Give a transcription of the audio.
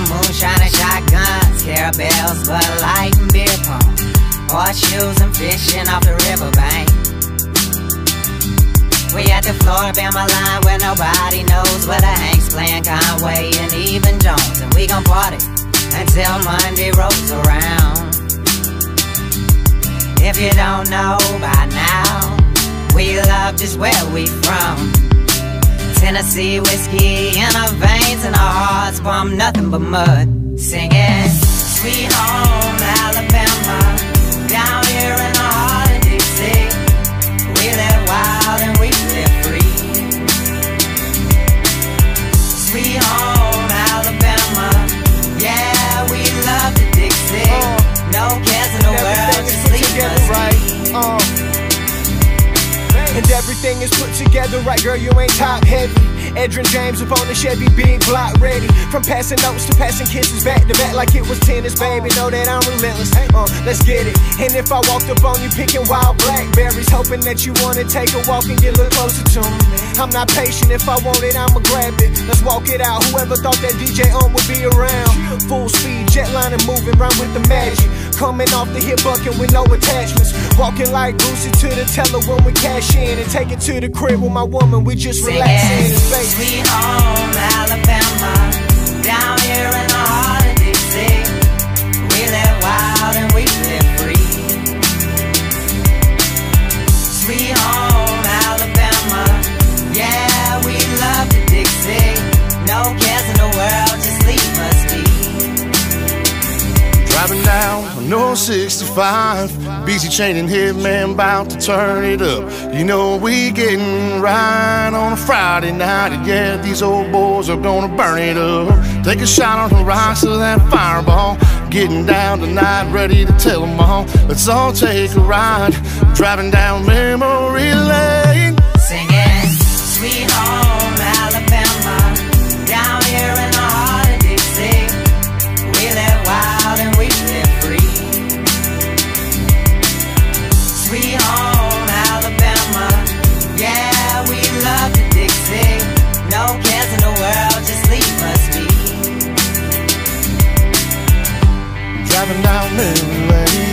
moonshine and shotguns, caravels, Bud Light and beer pong, horseshoes and fishing off the riverbank. We at the Floribama line where nobody knows, where the Hanks playing Conway and even Jones, and we gon' party until Monday rolls around. If you don't know by now, we love just where we from. Tennessee whiskey in our veins and our hearts from nothing but mud. Singing Sweet Home Alabama, down here in our heart of Dixie. We live wild and we live free. Sweet Home Alabama, yeah, we love the Dixie. No cares in the world, just leave us be. And everything is put together right, girl, you ain't top heavy. Edrin James up on the Chevy, big block ready. From passing notes to passing kisses, back to back like it was tennis, baby. Know that I'm relentless, let's get it. And if I walked up on you picking wild blackberries, hoping that you wanna take a walk and get a little closer to me. I'm not patient, if I want it, I'ma grab it. Let's walk it out, whoever thought that DJ On would be around. Full speed, jetliner moving, round with the magic. Coming off the hip bucket with no attachments. Walking like Goosey to the teller when we cash in. And take it to the crib with my woman, we just relaxing. Sweet Home Alabama, down here in the heart of Dixie. We live wild and we live free. Sweet Home Alabama, yeah, we love the Dixie. No cares in the world, just leave us be. Driving down on North 65, BC Chain and Hitman, bout to turn it up. You know we getting right on a Friday night, and yeah, these old boys are gonna burn it up. Take a shot on the rocks of that Fireball, getting down tonight, ready to tell them all. Let's all take a ride, driving down memory lane. Singing Sweet Home Alabama, down here in the heart of Dixie. We live wild and we live free. Sweet Home Alabama, yeah, we love the Dixie. No cares in the world, just leave us be. Driving down memory lane.